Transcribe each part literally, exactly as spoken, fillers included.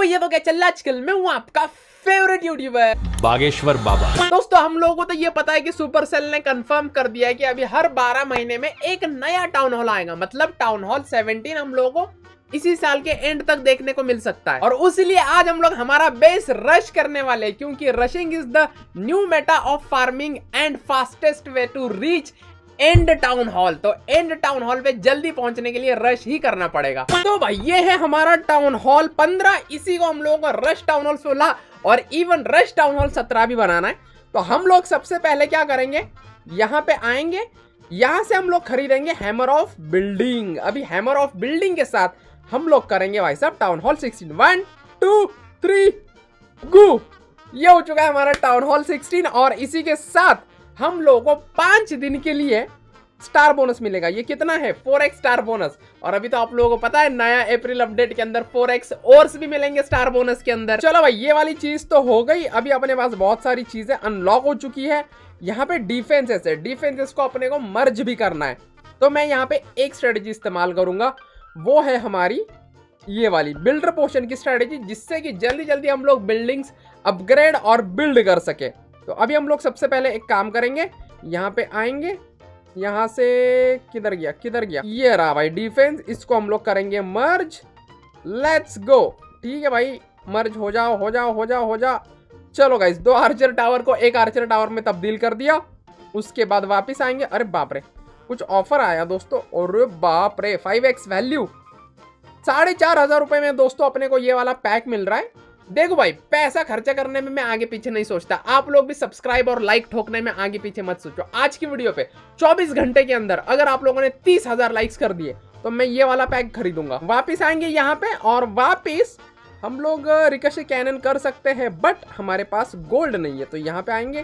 भैया तो क्या चल रहा है आजकल। मैं हूँ आपका फेवरेट यूट्यूबर बागेश्वर बाबा। दोस्तों हम लोगों को तो ये पता है कि सुपरसेल ने कंफर्म कर दिया है कि अभी हर बारह महीने में एक नया टाउन हॉल आएगा, मतलब टाउन हॉल सत्रह हम लोगों को इसी साल के एंड तक देखने को मिल सकता है। और उसलिए आज हम लोग हमारा बेस रश करने वाले हैं, क्योंकि rushing is the new meta of farming and fastest way to reach and town hall. तो एंड टाउन हॉल पे जल्दी पहुंचने के लिए रश ही करना पड़ेगा। तो भाई ये है हमारा टाउन हॉल पंद्रह, इसी को हम लोगों को रश टाउन हॉल सोलह और इवन रश टाउन हॉल सत्रह भी बनाना है। तो हम लोग सबसे पहले क्या करेंगे, यहाँ पे आएंगे, यहाँ से हम लोग खरीदेंगे हैमर ऑफ बिल्डिंग। अभी हैमर ऑफ बिल्डिंग के साथ हम लोग करेंगे भाई साहब टाउन हॉल सोलह। वन टू थ्री गो, ये हो चुका है हमारा टाउन हॉल सोलह। और इसी के साथ हम लोगों को पांच दिन के लिए स्टार बोनस मिलेगा। ये कितना है, फोर एक्स स्टार बोनस। और अभी तो आप लोगों को पता है नया अप्रैल अपडेट के अंदर फोर एक्स और भी मिलेंगे स्टार बोनस के अंदर। चलो भाई ये वाली चीज तो हो गई। अभी अपने पास बहुत सारी चीजें अनलॉक हो चुकी है। यहाँ पे डिफेंसेस है, डिफेंसेस को अपने को मर्ज भी करना है। तो मैं यहाँ पे एक स्ट्रेटेजी इस्तेमाल करूंगा, वो है हमारी ये वाली बिल्डर पोशन की स्ट्रेटेजी, जिससे कि जल्दी जल्दी हम लोग बिल्डिंग्स अपग्रेड और बिल्ड कर सके। तो अभी हम लोग सबसे पहले एक काम करेंगे, यहाँ पे आएंगे, यहाँ से किधर गया किधर गया ये रहा भाई डिफेंस, इसको हम लोग करेंगे मर्ज। लेट्स गो, ठीक है भाई, मर्ज हो जाओ हो जाओ हो जाओ हो जाओ। चलो गाइस, दो आर्चर टावर को एक आर्चर टावर में तब्दील कर दिया। उसके बाद वापस आएंगे, अरे बाप रे कुछ ऑफर आया दोस्तों, और बाप रे फाइव एक्स वैल्यू, साढ़े चार हजार रुपये में दोस्तों अपने को ये वाला पैक मिल रहा है। देखो भाई पैसा खर्चा करने में मैं आगे पीछे नहीं सोचता, आप लोग भी सब्सक्राइब और लाइक ठोकने में आगे पीछे मत सोचो। आज की वीडियो पे चौबीस घंटे के अंदर अगर आप लोगों ने तीस हजार लाइक्स कर दिए तो मैं ये वाला पैक खरीदूंगा। वापिस आएंगे यहाँ पे और वापिस हम लोग रिकशी कैनन कर सकते हैं, बट हमारे पास गोल्ड नहीं है। तो यहाँ पे आएंगे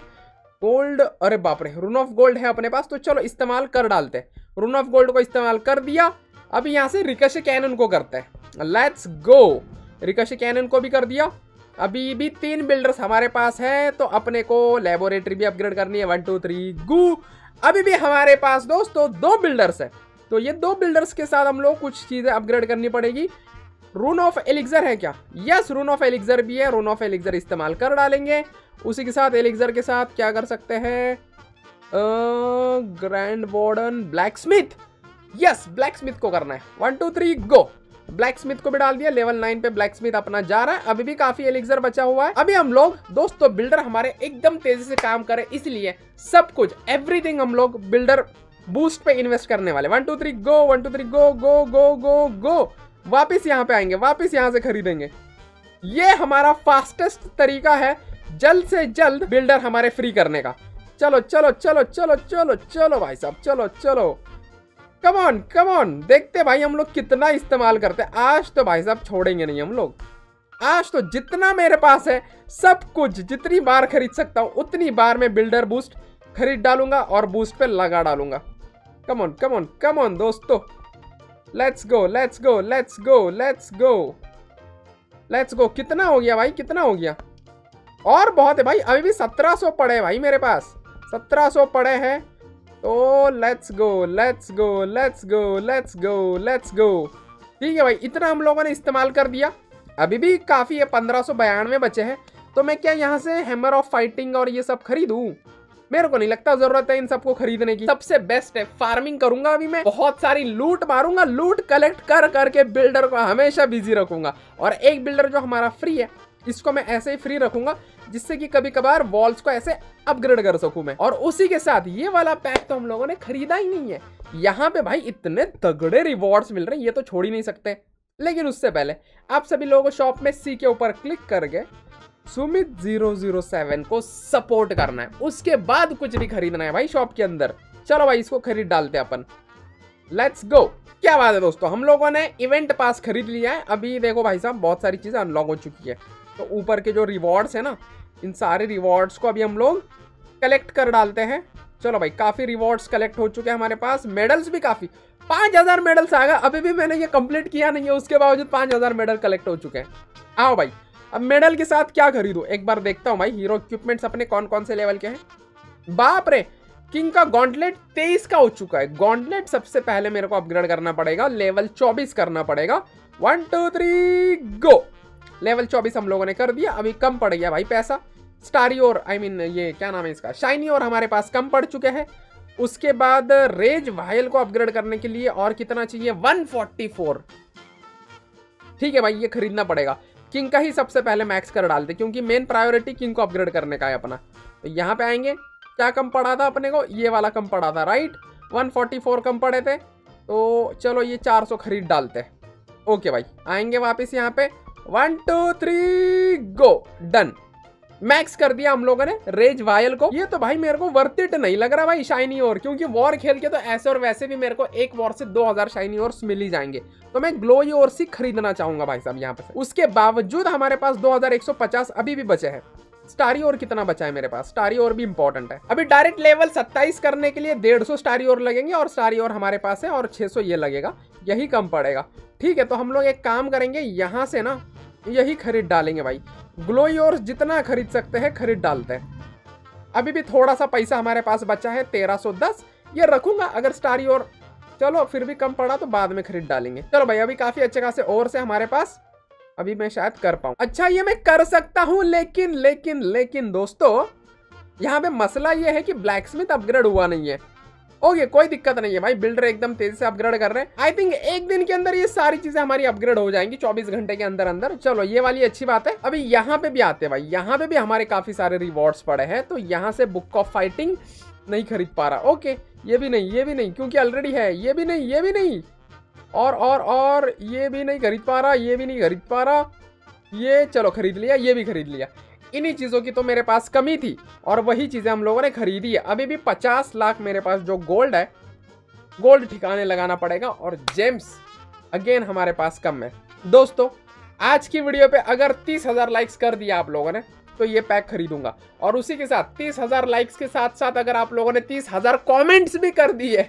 गोल्ड, अरे बाप रे रून ऑफ गोल्ड है अपने पास, तो चलो इस्तेमाल कर डालते हैं। रून ऑफ गोल्ड को इस्तेमाल कर दिया। अब यहाँ से रिकशी कैनन को करते हैं, लेट्स गो, रिकशी कैनन को भी कर दिया। अभी भी तीन बिल्डर्स हमारे पास है, तो अपने को लेबोरेटरी भी अपग्रेड करनी है। One two three go. अभी भी हमारे पास दोस्तों दो बिल्डर्स है, तो ये दो बिल्डर्स के साथ हम लोग कुछ चीज़ें अपग्रेड करनी पड़ेगी। रून ऑफ एलिक्सर है क्या, यस रून ऑफ एलिक्सर भी है, रून ऑफ एलिक्सर इस्तेमाल कर डालेंगे। उसी के साथ एलिक्सर के साथ क्या कर सकते हैं, grand warden blacksmith, yes blacksmith को करना है। One two three go, blacksmith को भी डाल दिया। लेवल नाइन पे ब्लैकस्मिथ अपना जा रहा है। अभी भी काफी एलिक्सर बचा हुआ है। अभी हम लोग दोस्तों बिल्डर हमारे एकदम तेजी से काम करें, इसलिए सब कुछ एवरीथिंग हम लोग बिल्डर बूस्ट पे इन्वेस्ट करने वाले। One two three go, one two three go go go go go. वापिस यहाँ पे आएंगे, वापिस यहाँ से खरीदेंगे। ये हमारा फास्टेस्ट तरीका है जल्द से जल्द बिल्डर हमारे फ्री करने का। चलो चलो चलो चलो चलो चलो भाई साहब, चलो चलो, कम ऑन कम ऑन, देखते भाई हम लोग कितना इस्तेमाल करते हैं। आज तो भाई साहब छोड़ेंगे नहीं हम लोग, आज तो जितना मेरे पास है सब कुछ, जितनी बार खरीद सकता हूँ उतनी बार मैं बिल्डर बूस्ट खरीद डालूंगा और बूस्ट पे लगा डालूंगा। Come on come on come on दोस्तों, let's go let's go let's go let's go let's go. कितना हो गया भाई, कितना हो गया, और बहुत है भाई, अभी भी सत्रह सौ पड़े हैं भाई मेरे पास, सत्रह सौ पड़े हैं। तो let's go let's go let's go let's go let's go. ठीक है भाई, इतना हम लोगों ने इस्तेमाल कर दिया। अभी भी काफ़ी है, पंद्रह सौ बयानवे बचे हैं। तो मैं क्या यहाँ से हैमर ऑफ फाइटिंग और ये सब खरीदूँ, मेरे को नहीं लगता जरूरत है इन सबको खरीदने की। सबसे बेस्ट है फार्मिंग करूंगा, अभी मैं बहुत सारी लूट मारूंगा, लूट कलेक्ट कर करके बिल्डर को हमेशा बिजी रखूंगा। और एक बिल्डर जो हमारा फ्री है इसको मैं ऐसे ही फ्री रखूंगा, जिससे कि कभी कभार वॉल्स को ऐसे अपग्रेड कर सकूं मैं। और उसी के साथ ये वाला पैक तो हम लोगों ने खरीदा ही नहीं है। यहाँ पे भाई इतने तगड़े रिवॉर्ड्स मिल रहे हैं, ये तो छोड़ ही नहीं सकते। लेकिन उससे पहले आप सभी लोगों को शॉप में सी के ऊपर क्लिक करके सुमित ज़ीरो ज़ीरो सेवन को सपोर्ट करना है, उसके बाद कुछ भी खरीदना है भाई शॉप के अंदर। चलो भाई इसको खरीद डालते हैं अपन, लेट्स गो। क्या बात है दोस्तों, हम लोगों ने इवेंट पास खरीद लिया है। अभी देखो भाई साहब बहुत सारी चीज़ें अनलॉक हो चुकी है, तो ऊपर के जो रिवॉर्ड्स है ना, इन सारे रिवॉर्ड्स को अभी हम लोग कलेक्ट कर डालते हैं। चलो भाई काफ़ी रिवॉर्ड्स कलेक्ट हो चुके हैं हमारे पास, मेडल्स भी काफ़ी, पाँच हज़ार मेडल्स आ गए। अभी भी मैंने ये कंप्लीट किया नहीं है, उसके बावजूद पाँच हज़ार मेडल कलेक्ट हो चुके हैं। आओ भाई अब मेडल के साथ क्या खरीदूं, एक बार देखता हूं भाई। हीरो इक्विपमेंट्स अपने कौन कौन से लेवल के हैं। बाप रे, किंग का गॉन्टलेट तेईस का हो चुका है। गॉन्टलेट सबसे पहले मेरे को अपग्रेड करना पड़ेगा, लेवल चौबीस करना पड़ेगा। One two three go. Level चौबीस हम लोगों ने कर दिया। अभी कम पड़ गया भाई पैसा, स्टारी और आई I मीन mean, ये क्या नाम है इसका, शाइनी और हमारे पास कम पड़ चुके हैं। उसके बाद रेज वायल को अपग्रेड करने के लिए और कितना चाहिए, एक सौ चौवालीस। ठीक है भाई, ये खरीदना पड़ेगा। किंग का ही सबसे पहले मैक्स कर डालते क्योंकि मेन प्रायोरिटी किंग को अपग्रेड करने का है अपना। तो यहाँ पे आएंगे, क्या कम पड़ा था अपने को, ये वाला कम पड़ा था राइट, एक सौ चौवालीस कम पड़े थे। तो चलो ये चार सौ खरीद डालते हैं। ओके भाई, आएंगे वापस यहाँ पे, one two three go, done. Max कर दिया हम लोगों ने रेज वायल को। ये तो भाई मेरे को वर्थ इट नहीं लग रहा भाई शाइनी और, क्योंकि वॉर खेल के तो ऐसे और वैसे भी मेरे को एक वॉर से दो हज़ार शाइनी और मिल ही जाएंगे, तो मैं ग्लोई और सी खरीदना चाहूंगा भाई साहब यहाँ पे। उसके बावजूद हमारे पास दो हज़ार एक सौ पचास अभी भी बचे हैं। स्टारी और कितना बचा है मेरे पास, स्टारी और भी इंपॉर्टेंट है। अभी डायरेक्ट लेवल सत्ताईस करने के लिए डेढ़ सौ स्टारी और लगेंगे, और स्टारी और हमारे पास है और छः सौ ये लगेगा, यही कम पड़ेगा। ठीक है, तो हम लोग एक काम करेंगे, यहाँ से ना यही खरीद डालेंगे भाई, ग्लोई और जितना खरीद सकते हैं खरीद डालते हैं। अभी भी थोड़ा सा पैसा हमारे पास बचा है, तेरह सौ दस, ये रखूंगा। अगर स्टारी और चलो फिर भी कम पड़ा तो बाद में खरीद डालेंगे। चलो भाई, अभी काफ़ी अच्छे खासे और से हमारे पास, अभी मैं शायद कर पाऊँ। अच्छा ये मैं कर सकता हूँ, लेकिन लेकिन लेकिन दोस्तों यहाँ पे मसला ये है कि ब्लैकस्मिथ अपग्रेड हुआ नहीं है। ओके okay, कोई दिक्कत नहीं है भाई, बिल्डर एकदम तेजी से अपग्रेड कर रहे हैं। आई थिंक एक दिन के अंदर ये सारी चीजें हमारी अपग्रेड हो जाएंगी, चौबीस घंटे के अंदर अंदर। चलो ये वाली अच्छी बात है। अभी यहाँ पे भी आते हैं भाई, यहाँ पे भी हमारे काफी सारे रिवॉर्ड्स पड़े हैं। तो यहाँ से बुक ऑफ फाइटिंग नहीं खरीद पा रहा, ओके okay, ये भी नहीं, ये भी नहीं क्योंकि ऑलरेडी है, ये भी नहीं, ये भी नहीं, और और और ये भी नहीं खरीद पा रहा, ये भी नहीं खरीद पा रहा, ये चलो खरीद लिया, ये भी खरीद लिया। इन्हीं चीज़ों की तो मेरे पास कमी थी और वही चीज़ें हम लोगों ने खरीदी है। अभी भी पचास लाख मेरे पास जो गोल्ड है, गोल्ड ठिकाने लगाना पड़ेगा, और जेम्स अगेन हमारे पास कम है। दोस्तों आज की वीडियो पे अगर तीस हज़ार लाइक्स कर दिया आप लोगों ने तो ये पैक खरीदूंगा, और उसी के साथ तीस हज़ार लाइक्स के साथ साथ अगर आप लोगों ने तीस हज़ार कॉमेंट्स भी कर दिए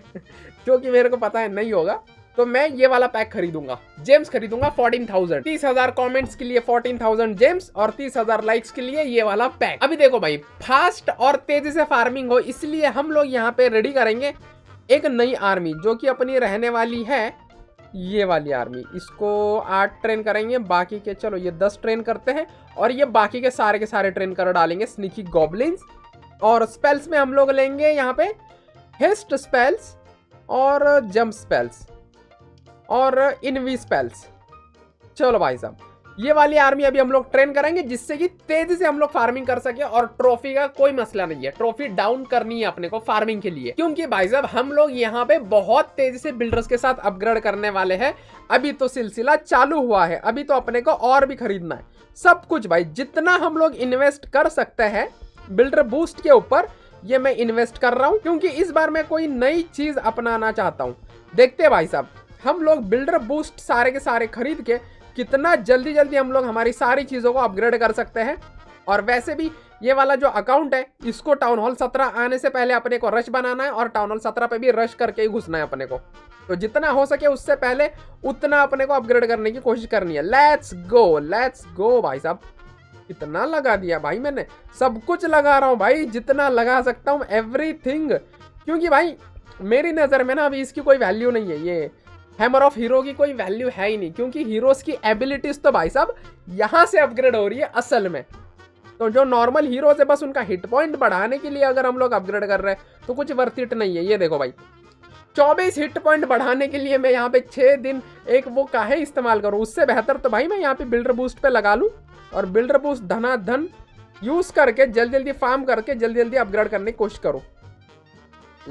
जो कि मेरे को पता है नहीं होगा, तो मैं ये वाला पैक खरीदूंगा, जेम्स खरीदूंगा चौदह हज़ार। तीस हज़ार कमेंट्स के लिए चौदह हज़ार जेम्स और तीस हज़ार लाइक्स के लिए ये वाला पैक। अभी देखो भाई, फास्ट और तेजी से फार्मिंग हो, इसलिए हम लोग यहाँ पे रेडी करेंगे एक नई आर्मी, जो कि अपनी रहने वाली है ये वाली आर्मी। इसको आठ ट्रेन करेंगे, बाकी के चलो ये दस ट्रेन करते हैं, और ये बाकी के सारे के सारे ट्रेन कर डालेंगे स्नीकी गॉब्लिन्स। और स्पेल्स में हम लोग लेंगे यहाँ पे हेस्ट स्पेल्स और जम्प स्पेल्स और इनवी स्पेल्स। चलो भाई साहब, ये वाली आर्मी अभी हम लोग ट्रेन करेंगे, जिससे कि तेजी से हम लोग फार्मिंग कर सके। और ट्रॉफी का कोई मसला नहीं है, ट्रॉफी डाउन करनी है अपने को फार्मिंग के लिए, क्योंकि भाई साहब हम लोग यहाँ पे बहुत तेजी से बिल्डर्स के साथ अपग्रेड करने वाले हैं। अभी तो सिलसिला चालू हुआ है, अभी तो अपने को और भी खरीदना है सब कुछ भाई। जितना हम लोग इन्वेस्ट कर सकते हैं बिल्डर बूस्ट के ऊपर, ये मैं इन्वेस्ट कर रहा हूँ, क्योंकि इस बार मैं कोई नई चीज़ अपनाना चाहता हूँ। देखते हैं भाई साहब, हम लोग बिल्डर बूस्ट सारे के सारे खरीद के कितना जल्दी जल्दी हम लोग हमारी सारी चीज़ों को अपग्रेड कर सकते हैं। और वैसे भी ये वाला जो अकाउंट है, इसको टाउन हॉल सत्रह आने से पहले अपने को रश बनाना है, और टाउन हॉल सत्रह पे भी रश करके ही घुसना है अपने को। तो जितना हो सके उससे पहले उतना अपने को अपग्रेड करने की कोशिश करनी है। लेट्स गो, लेट्स गो भाई साहब। कितना लगा दिया भाई मैंने, सब कुछ लगा रहा हूँ भाई, जितना लगा सकता हूँ, एवरीथिंग। क्योंकि भाई मेरी नज़र में ना अभी इसकी कोई वैल्यू नहीं है, ये हैमर ऑफ हीरो की कोई वैल्यू है ही नहीं, क्योंकि हीरोज़ की एबिलिटीज़ तो भाई साहब यहाँ से अपग्रेड हो रही है असल में। तो जो नॉर्मल हीरोज़ है बस उनका हिट पॉइंट बढ़ाने के लिए अगर हम लोग अपग्रेड कर रहे हैं तो कुछ वर्थ इट नहीं है। ये देखो भाई, चौबीस हिट पॉइंट बढ़ाने के लिए मैं यहाँ पे छः दिन एक वो काहे इस्तेमाल करूँ, उससे बेहतर तो भाई मैं यहाँ पर बिल्डर बूस्ट पर लगा लूँ, और बिल्डर बूस्ट धना धन यूज़ करके जल्दी जल्दी फार्म करके जल्दी जल्दी अपग्रेड करने की कोशिश करूँ।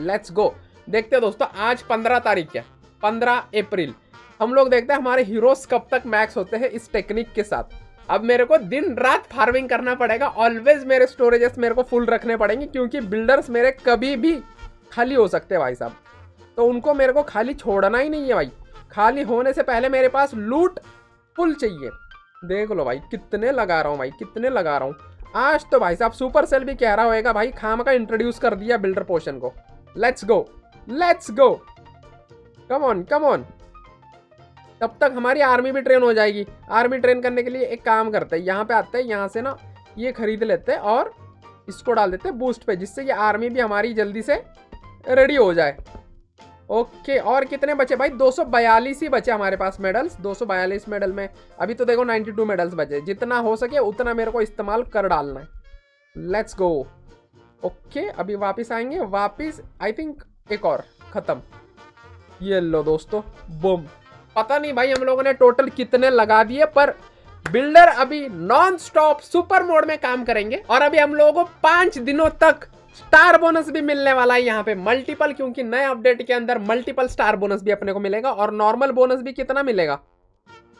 लेट्स गो, देखते हैं दोस्तों। आज पंद्रह तारीख है, पंद्रह अप्रैल। हम लोग देखते हैं हमारे हीरोज कब तक मैक्स होते हैं इस टेक्निक के साथ। अब मेरे को दिन रात फार्मिंग करना पड़ेगा, ऑलवेज मेरे स्टोरेजेस मेरे को फुल रखने पड़ेंगे, क्योंकि बिल्डर्स मेरे कभी भी खाली हो सकते हैं भाई साहब, तो उनको मेरे को खाली छोड़ना ही नहीं है भाई। खाली होने से पहले मेरे पास लूट फुल चाहिए। देख लो भाई कितने लगा रहा हूँ भाई, कितने लगा रहा हूँ आज तो भाई साहब। सुपर सेल भी कह रहा होगा भाई, खाम का इंट्रोड्यूस कर दिया बिल्डर पोर्शन को। Let's go, let's go, come on come on. तब तक हमारी आर्मी भी ट्रेन हो जाएगी। आर्मी ट्रेन करने के लिए एक काम करते हैं, यहाँ पे आते हैं, यहाँ से ना ये खरीद लेते हैं और इसको डाल देते हैं बूस्ट पे, जिससे कि आर्मी भी हमारी जल्दी से रेडी हो जाए। ओके और कितने बचे भाई, दो सौ बयालीस ही बचे हमारे पास मेडल्स। दो सौ बयालीस मेडल में अभी तो देखो बानवे मेडल्स बचे, जितना हो सके उतना मेरे को इस्तेमाल कर डालना है। Let's go. ओके अभी वापस आएंगे, वापस आई थिंक एक और खत्म। ये लो दोस्तों बूम। पता नहीं भाई हम लोगों ने टोटल कितने लगा दिए, पर बिल्डर अभी नॉन स्टॉप सुपर मोड में काम करेंगे। और अभी हम लोगों को पांच दिनों तक स्टार बोनस भी मिलने वाला है यहाँ पे मल्टीपल, क्योंकि नए अपडेट के अंदर मल्टीपल स्टार बोनस भी अपने को मिलेगा। और नॉर्मल बोनस भी कितना मिलेगा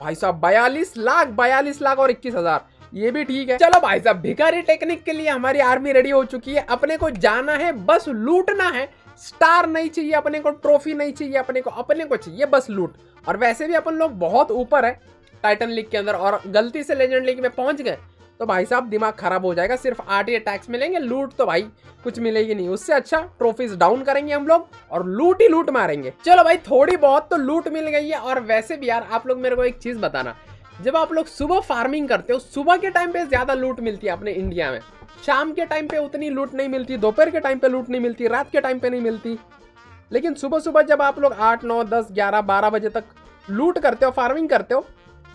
भाई साहब, बयालीस लाख बयालीस लाख और इक्कीस हजार, ये भी ठीक है। चलो भाई साहब भिखारी टेक्निक के लिए हमारी आर्मी रेडी हो चुकी है। अपने को जाना है, बस लूटना है। स्टार नहीं चाहिए अपने को, ट्रॉफी नहीं चाहिए अपने को, अपने को चाहिए बस लूट। और वैसे भी अपन लोग बहुत ऊपर है टाइटन लीग के अंदर, और गलती से लेजेंड लीग में पहुंच गए तो भाई साहब दिमाग खराब हो जाएगा। सिर्फ आठ ही अटैक्स मिलेंगे, लूट तो भाई कुछ मिलेगी नहीं। उससे अच्छा ट्रॉफीज डाउन करेंगे हम लोग और लूट ही लूट मारेंगे। चलो भाई थोड़ी बहुत तो लूट मिल गई है। और वैसे भी यार आप लोग मेरे को एक चीज बताना, जब आप लोग सुबह फार्मिंग करते हो, सुबह के टाइम पे ज्यादा लूट मिलती है अपने इंडिया में, शाम के टाइम पे उतनी लूट नहीं मिलती, दोपहर के टाइम पे लूट नहीं मिलती, रात के टाइम पे नहीं मिलती। लेकिन सुबह सुबह जब आप लोग आठ नौ दस ग्यारह बारह बजे तक लूट करते हो, फार्मिंग करते हो,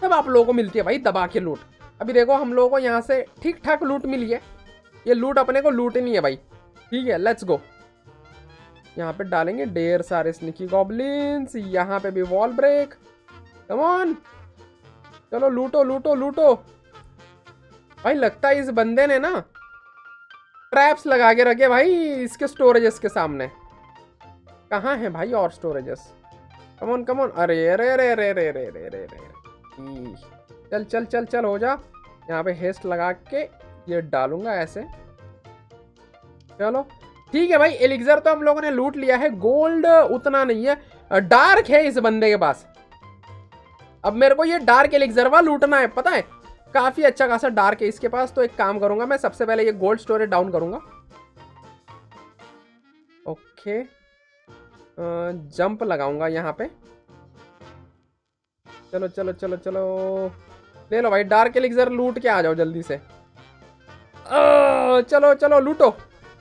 तब आप लोगों को मिलती है भाई दबा के लूट। अभी देखो हम लोगों को यहाँ से ठीक ठाक लूट मिली है, ये लूट अपने को लूटनी है भाई। ठीक है लेट्स गो। यहाँ पे डालेंगे ढेर सारे स्नीकी गॉब्लिन्स, यहाँ पे भी वॉल ब्रेक, कम ऑन चलो लूटो लूटो लूटो। भाई लगता है इस बंदे ने ना ट्रैप्स लगा के रखे भाई इसके स्टोरेजेस के सामने। कहाँ है भाई और स्टोरेजेस, कमोन कमोन। अरे अरे अरे अरे अरे अरे अरे अरे अरे चल चल चल चल हो जा। यहाँ पे हेस्ट लगा के ये डालूंगा ऐसे, चलो ठीक है भाई। एलिक्सर तो हम लोगों ने लूट लिया है, गोल्ड उतना नहीं है, डार्क है इस बंदे के पास। अब मेरे को ये डार्क एलिक्सर वाला लूटना है, पता है काफी अच्छा खासा डार्क है इसके पास। तो एक काम करूंगा मैं, सबसे पहले ये गोल्ड स्टोरेज डाउन करूंगा। ओके जंप लगाऊंगा यहाँ पे, चलो चलो चलो चलो ले लो भाई डार्क एलिक्सर, लूट के आ जाओ जल्दी से। आ, चलो चलो लूटो।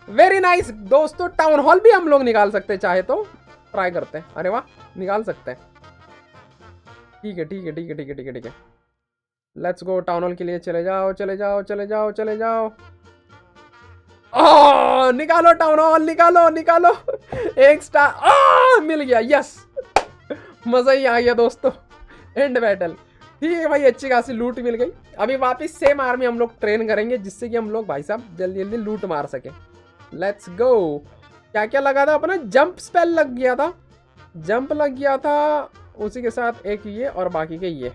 वेरी नाइस दोस्तों। टाउन हॉल भी हम लोग निकाल सकते हैं चाहे तो, ट्राई करते हैं। अरे वाह निकाल सकते हैं, ठीक है ठीक है ठीक है ठीक है ठीक है ठीक है। लेट्स गो टाउन हॉल के लिए, चले जाओ चले जाओ चले जाओ चले जाओ। ओह निकालो टाउन हॉल, निकालो निकालो। एक स्टार ओह मिल गया, यस मजा ही आ गया दोस्तों। एंड बैटल, ठीक है भाई अच्छी खासी लूट मिल गई। अभी वापस सेम आर्मी हम लोग ट्रेन करेंगे, जिससे कि हम लोग भाई साहब जल्दी जल्दी लूट मार सके। Let's go. क्या क्या लगा था अपना, जंप स्पेल लग गया था, जंप लग गया था, उसी के साथ एक ये और बाकी के ये,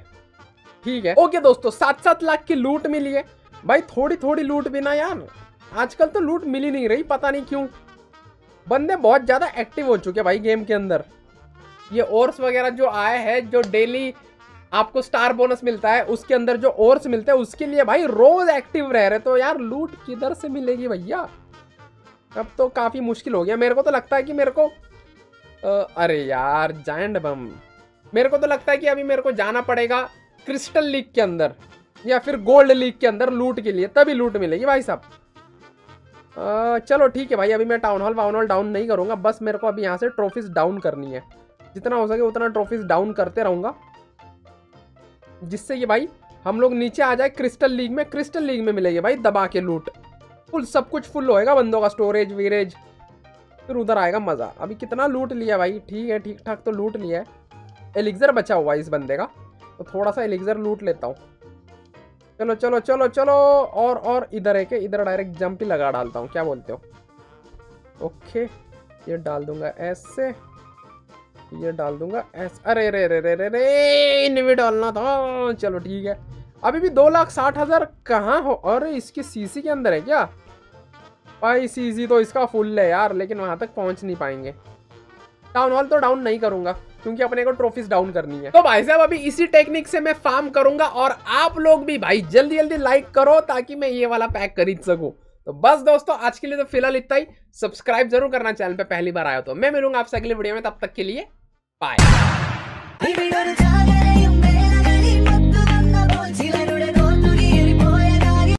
ठीक है। ओके दोस्तों सात सात लाख की लूट मिली है भाई। थोड़ी थोड़ी लूट भी ना यार, आजकल तो लूट मिली नहीं रही, पता नहीं क्यों। बंदे बहुत ज़्यादा एक्टिव हो चुके हैं भाई गेम के अंदर। ये ओर्स वगैरह जो आए हैं, जो डेली आपको स्टार बोनस मिलता है उसके अंदर जो ओर्स मिलते हैं, उसके लिए भाई रोज एक्टिव रह रहे, तो यार लूट किधर से मिलेगी भैया। अब तो काफ़ी मुश्किल हो गया। मेरे को तो लगता है कि मेरे को आ, अरे यार जायंट बम, मेरे को तो लगता है कि अभी मेरे को जाना पड़ेगा क्रिस्टल लीग के अंदर या फिर गोल्ड लीग के अंदर लूट के लिए, तभी लूट मिलेगी भाई साहब। चलो ठीक है भाई, अभी मैं टाउन हॉल वाउन हॉल डाउन नहीं करूँगा, बस मेरे को अभी यहाँ से ट्रॉफीज डाउन करनी है। जितना हो सके उतना ट्रॉफीज डाउन करते रहूँगा, जिससे कि भाई हम लोग नीचे आ जाए क्रिस्टल लीग में। क्रिस्टल लीग में मिलेगी भाई दबा के लूट, फुल सब कुछ फुल होएगा बंदों का स्टोरेज वीरेज, फिर उधर आएगा मज़ा। अभी कितना लूट लिया भाई, ठीक है ठीक ठाक तो लूट लिया है। एलिक्सर बचा हुआ है इस बंदे का, तो थोड़ा सा एलिक्सर लूट लेता हूँ। चलो चलो चलो चलो। और और इधर है कि इधर डायरेक्ट जंप ही लगा डालता हूँ, क्या बोलते हो। ओके ये डाल दूंगा ऐसे, ये डाल दूंगा ऐसे। अरे रे रे रे रे रे इनमें डालना था। चलो ठीक है। अभी भी दो लाख साठ हज़ार कहाँ हो। अरे इसके सीसी के अंदर है क्या भाई, सीसी तो इसका फुल है यार, लेकिन वहाँ तक पहुँच नहीं पाएंगे। टाउन हॉल तो डाउन नहीं करूँगा क्योंकि अपने को ट्रॉफीज डाउन करनी है। तो भाई साहब अभी इसी टेक्निक से मैं फार्म करूंगा, और आप लोग भी भाई जल्दी जल्दी लाइक करो ताकि मैं ये वाला पैक खरीद सकूं। तो बस दोस्तों आज के लिए तो फिलहाल इतना ही। सब्सक्राइब जरूर करना चैनल पे पहली बार आया तो। मैं मिलूंगा आपसे अगले वीडियो में, तब तक के लिए बाय।